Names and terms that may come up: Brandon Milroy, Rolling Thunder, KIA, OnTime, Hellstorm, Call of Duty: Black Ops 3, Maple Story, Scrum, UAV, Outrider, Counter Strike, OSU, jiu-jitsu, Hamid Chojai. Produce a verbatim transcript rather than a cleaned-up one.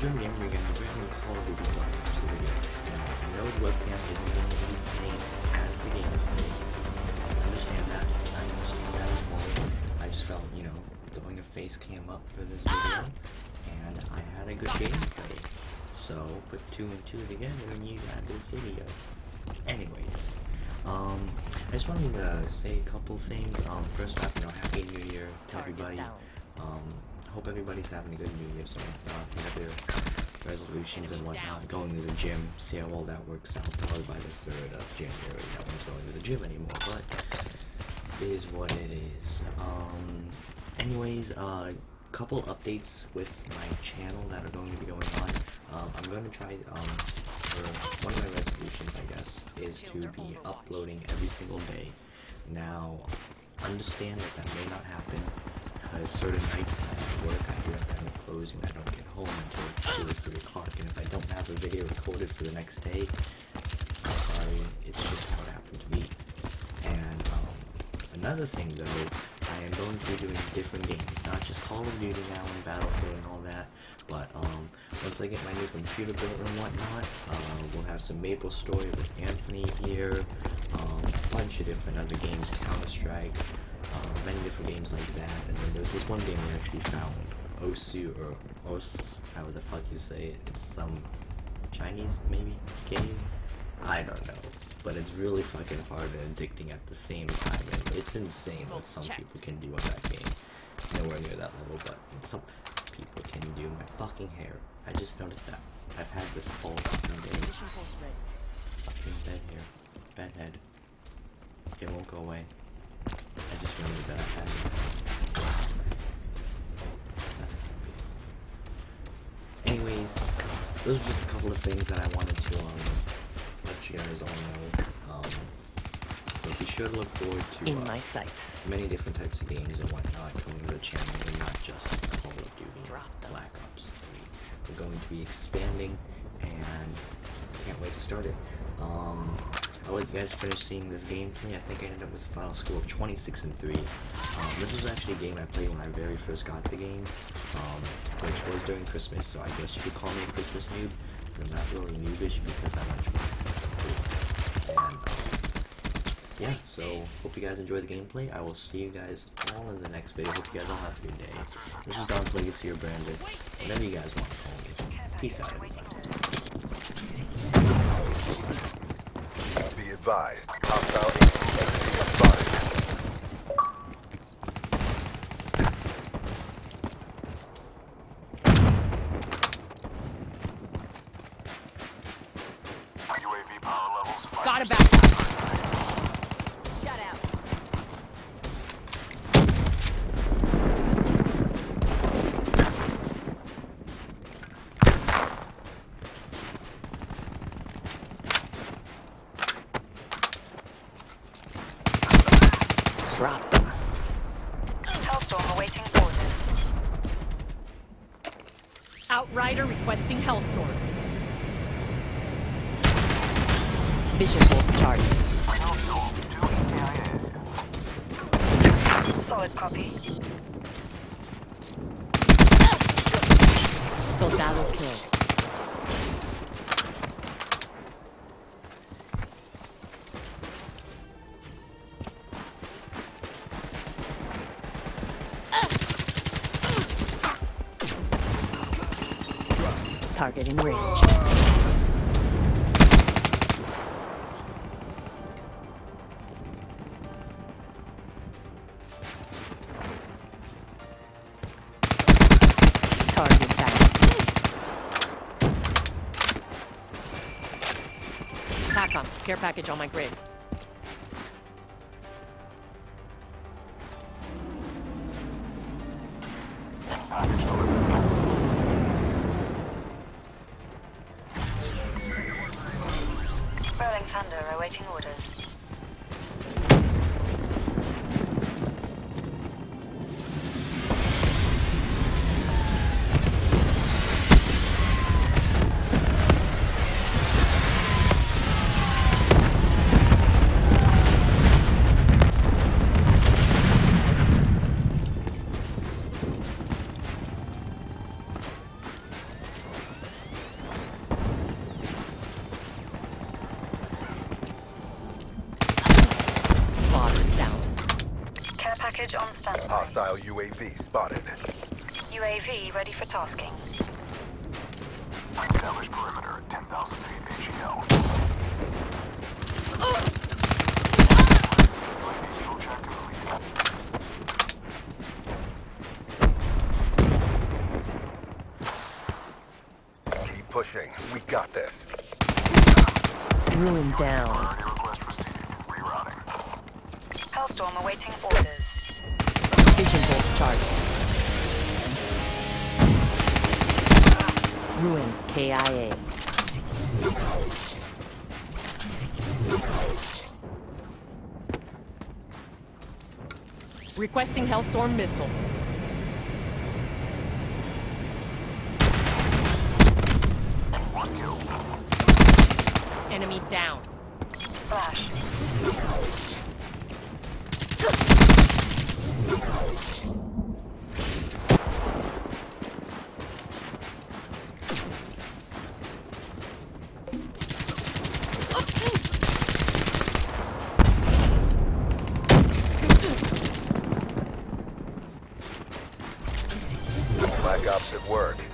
During the game, the original Call of Duty Black Ops three video, no webcam is literally the same as the game. I understand that. I understand that as well. I just felt, you know, throwing a face cam up for this video, and I had a good gameplay. So put two and two together and you got this video. Anyways, um, I just wanted to say a couple things. Um, first off, you know, Happy New Year to everybody. Um. Hope everybody's having a good New Year's and whatnot, you know, their resolutions and whatnot, going to the gym, see how well that works out, probably by the third of January, no one's going to the gym anymore, but it is what it is. Um, anyways, a uh, couple updates with my channel that are going to be going on. Um, I'm going to try, um, for one of my resolutions, I guess, is to be uploading every single day. Now, understand that that may not happen, because certain nights at work I do have to close and I don't get home until two or three o'clock, and if I don't have a video recorded for the next day, I'm sorry, it's just how it happened to me. And um, another thing though, I am going to be doing different games, not just Call of Duty now and Battlefield and all that, but um, once I get my new computer built and whatnot, uh, we'll have some Maple Story with Anthony here, um, a bunch of different other games, Counter Strike, Uh, many different games like that, and then there's this one game we actually found, O S U, or O S, however the fuck you say it, it's some Chinese, maybe, game? I don't know, but it's really fucking hard and addicting at the same time, and it's insane what some people can do on that game, nowhere near that level, but some people can do. My fucking hair, I just noticed that, I've had this whole fucking day, fucking bed hair, bed head, it won't go away. I just remembered that I had it. Anyways, those are just a couple of things that I wanted to um, let you guys all know. Um, but be sure to look forward to uh, In my sights. many different types of games and whatnot coming to the channel, and not just Call of Duty Black Ops three. We're going to be expanding, and can't wait to start it. Um, I'll let you guys finish seeing this gameplay. I think I ended up with a final score of twenty-six and three. Um, this was actually a game I played when I very first got the game, um, which was during Christmas, so I guess you could call me a Christmas noob. I'm not really noobish because I'm not sure. And, um, yeah, so hope you guys enjoy the gameplay. I will see you guys all in the next video. Hope you guys all have a good day. This is Don's Legacy or Brandon, whatever you guys want to call me. Peace out, everybody. Be advised, hostile A T S being spotted. U A V power levels. Got it back. Shut out. Drop. Hellstorm awaiting orders. Outrider requesting Hellstorm. Vision pulse charged. Hellstorm to K I A. Solid copy. Soldado kill. Target in range. Target down. Pack on. Care package on my grid. Rolling Thunder awaiting orders. Hostile U A V spotted. U A V ready for tasking. Establish perimeter at ten thousand feet H E L. Keep pushing. We got this. Ruin down. Hellstorm awaiting orders. Vision bolt target. Ruin K I A. Requesting Hellstorm missile. One kill. Enemy down. Splash. Black Ops at work.